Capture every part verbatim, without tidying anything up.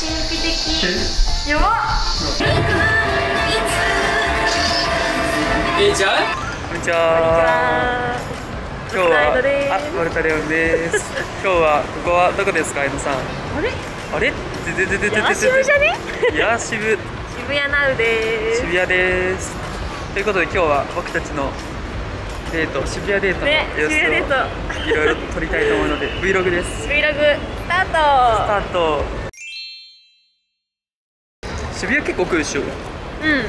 神秘的。やばっ。えいちゃん。こんにちは。今日はあ、マルタレオンです。今日はここはどこですか、エノさん。あれあれ？ででででででで。渋じゃね？や渋。渋谷ナウです。渋谷です。ということで今日は僕たちのデート、渋谷デートの様子をいろいろ撮りたいと思うので Vlog です。 Vlog スタート。スタート。渋谷結構来るでしょ。うん、え、でも来るよね。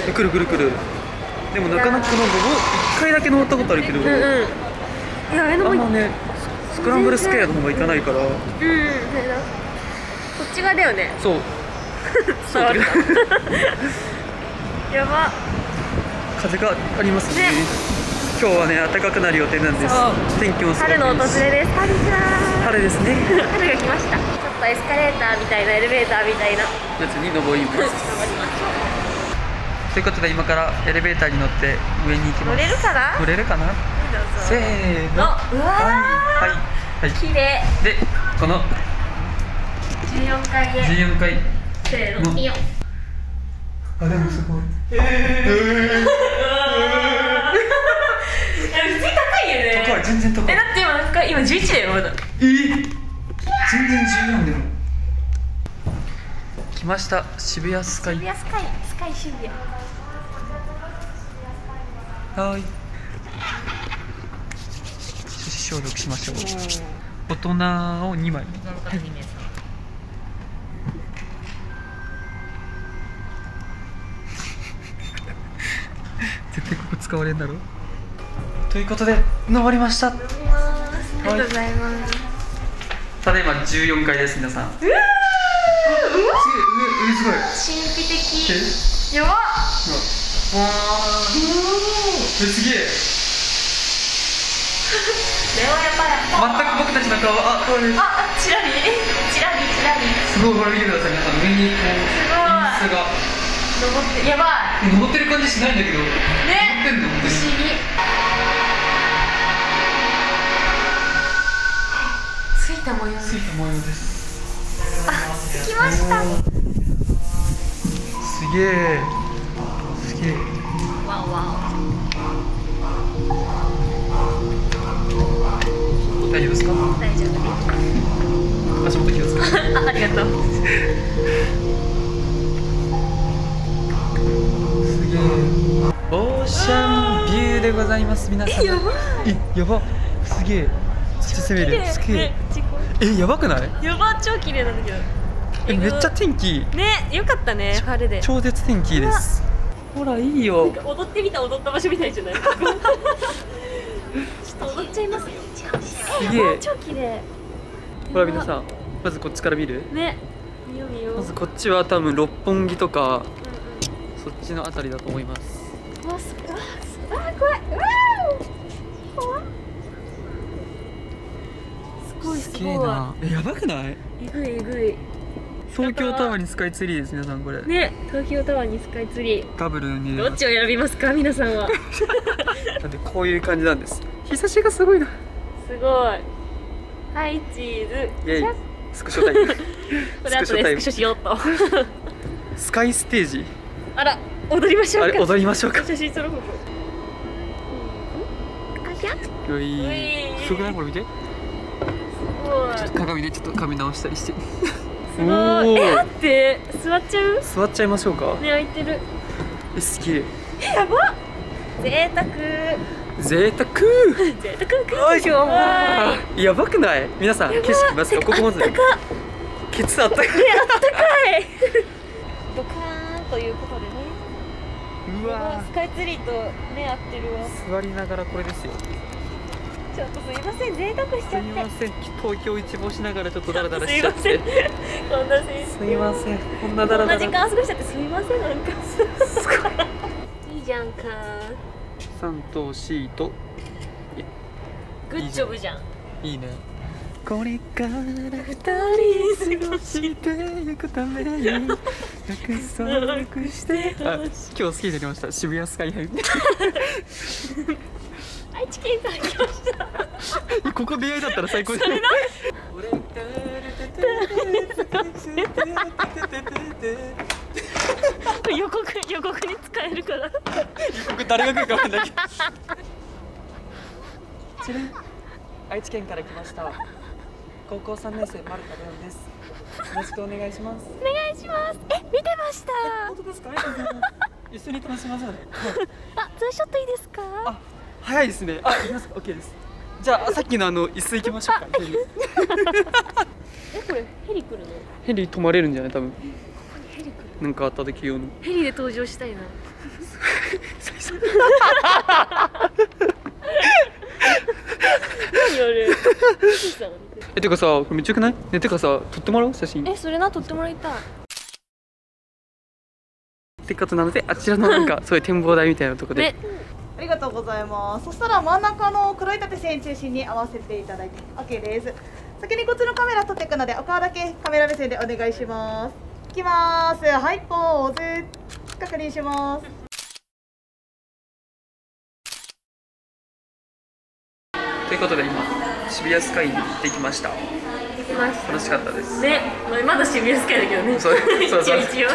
来る来る来る。でもなかなかこのごぼういっかいだけ登ったことあるけど、うんうん、いや、あんまねスクランブルスクエアの方が行かないから、うん、うん、それだ。こっち側だよね。そうそうだやば。風がありますね。ね、今日はね、暖かくなる予定なんです。天気もすごくいいです。春の訪れです。春じゃー。春ですね。春が来ました。ちょっとエスカレーターみたいな、エレベーターみたいなやつに登りますということで、今からエレベーターに乗って上に行きます。乗れるかな。乗れるかな。せーの。うわー、はいはい、綺麗で、このじゅうよんかいへじゅうよんかい。せーの、いいよ。あ、でもすごい。えー、えー全然高い。え、だって今なんか今じゅういちだよ、まだ。え、全然じゅうよんだよ。来ました、渋谷スカイ。渋谷スカイ、スカイ渋谷。はーい。消毒しましょう。大人をにまい。絶対ここ使われんだろ。ということで登りました。登ります。ありがとうございます。ただいまじゅうよんかいです、皆さん。うわー、うわー、すごい。神秘的。やばっ。わー、すげえ。これはやっぱり。全く僕たちの顔は、あ、これ。あ、ちらり、ちらり、ちらり。すごい、これ見てください、皆さん、上にこう。すごい。登って、やばい。登ってる感じしないんだけど。ね。登ってんの、不思議。着いた模様です。あ、着きました。すげえ。すげえ。わおわお。大丈夫ですか。大丈夫です。足元気をつけて。あ、ありがとう。すげえ。オーシャンビューでございます、皆さん。え、やばい。え、やば。すげえ。攻める。すげえ。え、やばくない？やば、超綺麗なんだけど。え、めっちゃ天気いい。ね、よかったね、晴れで。超絶天気です。ほら、いいよ。踊ってみた、踊った場所みたいじゃない？ちょっと踊っちゃいますよ。すげえ。超綺麗。ほら、皆さん、まずこっちから見る？ね。見よ見よ。まずこっちは多分六本木とかそっちのあたりだと思います。わ、すごい。あ、怖い。怖い。すげえな。え、やばくない？えぐいえぐい。東京タワーにスカイツリーです、皆さん、これ。ね、東京タワーにスカイツリー。ダブルに。どっちを選びますか、皆さんは。だってこういう感じなんです。日差しがすごいな。すごい。はい、チーズ。イエイ。スクショタイム。これ後でスクショしようと。スカイステージ。あら、踊りましょうか。あれ、踊りましょうか。写真撮ろう。あきゃ。うい。すごくない、これ見て。ちょっと鏡でちょっと髪直したりして。すごい。え、待って、座っちゃう？座っちゃいましょうか。ね、空いてる。え、すげえ。え、やば。贅沢。贅沢。贅沢。おいしょ。やばくない？皆さん、景色ますか？ここまず。あったか。ケツあったかい。あったかい。ドカーンということでね。うわ。スカイツリーとね、合ってるわ。座りながらこれですよ。ちょっとすいません、贅沢しちゃって。すいません、東京一望しながらちょっとダラダラしちゃって。すいません。こんなすいません。こんなダラダラ。こんな時間過ごしちゃってすいません、なんか。いいじゃんか。三とシート。グッジョブじゃん。いいね。これから二人過ごしていくために約束して。あ、今日好きになりました。渋谷スカイハイ。愛知県から来ました。ここ出会いだったら最高ですね。予告予告に使えるから。予告誰が来るか分かんないけど。ちなみに愛知県から来ました高校三年生丸田瑠音です。よろしくお願いします。お願いします。え、見てました。本当ですか。一緒に楽しみましょうね。あ、ツーショットいいですか。あ、早いですね。あ、いきます。オッケーです。じゃあさっきのあの椅子行きましょうか。え、これヘリ来るの？ヘリ泊まれるんじゃない多分。なんかあった時用の。ヘリで登場したいな。何あれ。え、てかさ、これめっちゃ良くない？ね、てかさ、撮ってもらおう写真。え、それな、撮ってもらいたい。せっかくなので、あちらのなんかそういう展望台みたいなとこで。ありがとうございます。そしたら真ん中の黒い縦線中心に合わせていただいて OK です。先にこっちのカメラ撮っていくので、お顔だけカメラ目線でお願いします。いきます。はい、ポーズ。確認します。ということで今渋谷スカイに行ってきました。行きました。楽しかったです。ね、まだ渋谷スカイだけどね。そうそうそう。一応一応。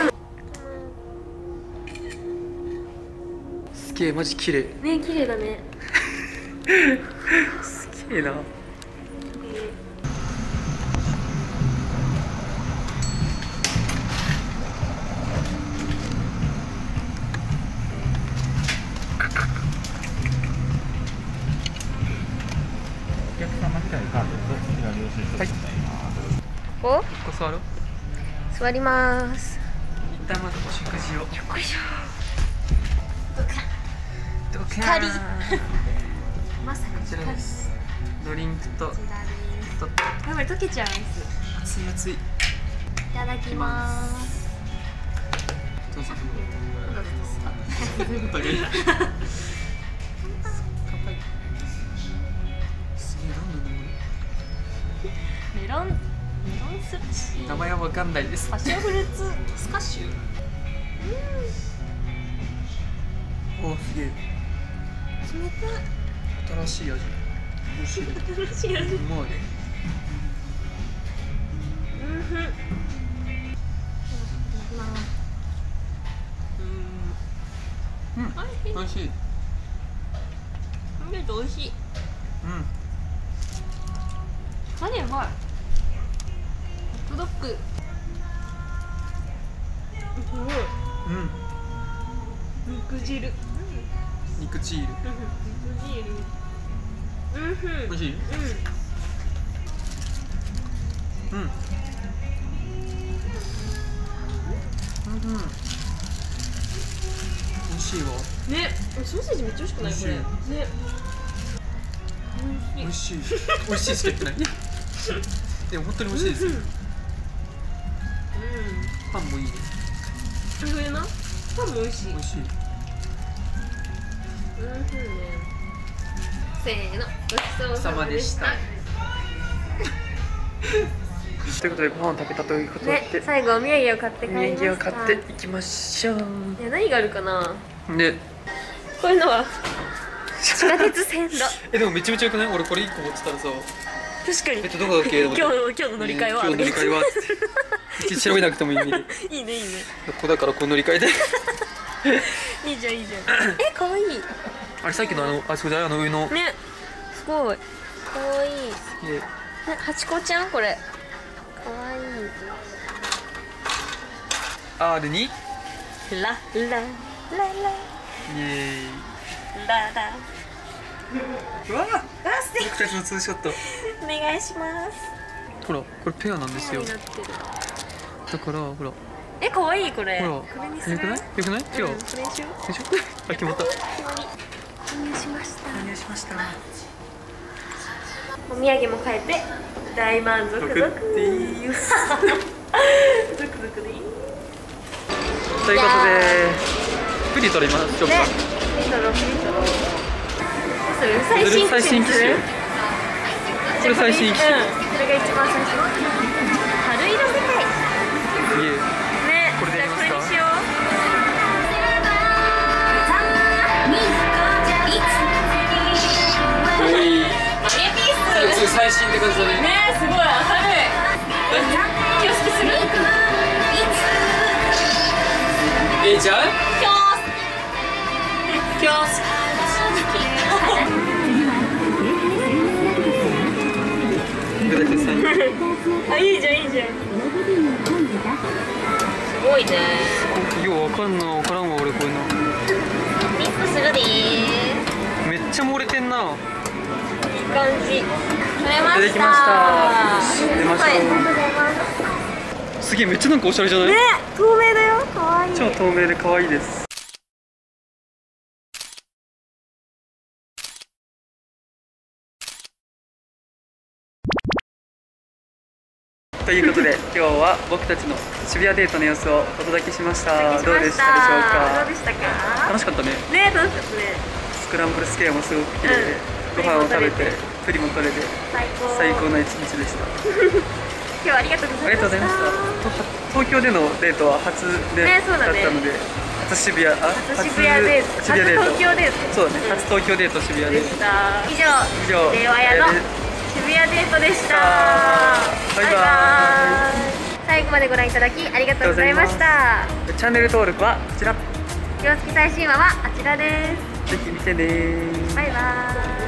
マジ綺麗ね、綺麗だね。すげえな。お客様みたいなカードとこちら領収書になります。お？ここ座ろう。座ります。一旦まずお食事を。よっこいしょ。光まさに光です。ドリンクと。こちらです。溶けちゃうんです。熱い熱い。いただきます。どうぞ。乾杯。すげえ、なんだこれ。メロンメロンスッチ。名前はわかんないです。パッションフルーツスカッシュ。おお、すげえ。新しい味。新しい味。うまい。うん。うん。おいしい。めっちゃおいしい。うん。何やばい。ホットドッグ。すごい。うん。肉汁。肉チール。おいしい。うん。うん。おいしいわ。ね、ソーセージめっちゃ美味しくないこれ。ね。おいしい。おいしいしか言ってない。でも本当においしいです。うん。パンもいいね。これな。パンもおいしい。おいしい。うん、せーの、ごちそうさまでした。ということで、ご飯を食べたということで、ね、最後お土産を買って帰りました。お土産を買っていきましょう。いや、何があるかな。ね。こういうのは。地下鉄線路。え、でもめちゃめちゃ良くない、俺これ一個持ってたらさ。確かに。えっと、どこだっけ。今日の、今日の乗り換えは。今日の乗り換えは。調べなくてもいいね。いいね、いいね。ここだから、この乗り換えで。いいじゃんいいじゃん。え、可愛い。あれさっきのあのあそこじゃないあの上の。ね、すごい。可愛い。ね、ハチコちゃんこれ。可愛い。あーでに。ララララ。イエーイ。ララ。うわあ。僕たちのツーショット。お願いします。ほら、これペアなんですよ。だからほら。え、可愛いこれ。これにする。よくない？よくない？違う。これにしよう。でしょ？あ、決まった。購入しました。購入しました。お土産も買えて大満足。ゾクゾクでーす。ゾクゾクでーす。ということで、プリ撮りましょうか。ね、プリ撮ろう、プリ撮ろう。それ最新機種。最新機種。これ最新機種。それが一番最新。春色世界。これでやりますか。じゃあこれにしよう。最新って感じだね。ねえ、すごい明るい。挙式する？え、じゃあ？挙式。あ、いいじゃんいいじゃん。すごいね。よう分かんな、分からんわ俺これな。ミックするでー。めっちゃ漏れてんな。いい感じ。いただきました。出ました。すげえ、めっちゃなんかおしゃれじゃない？ね、透明だよ。可愛い。超透明で可愛いです。ということで、今日は僕たちの渋谷デートの様子をお届けしました。どうでしたでしょうか？どうでしたか？楽しかったね。ね、楽しかったね。スクランブルスクエアもすごく綺麗で、ご飯を食べて。プリも取れて最高の一日でした。今日はありがとうございました。東京でのデートは初デートだったので、初渋谷、初渋谷デート、初東京デート、そうだね、初東京デート渋谷でした。以上、令和屋の渋谷デートでした。バイバイ。最後までご覧いただきありがとうございました。チャンネル登録はこちら。洋式最新話はあちらです。ぜひ見てね。バイバイ。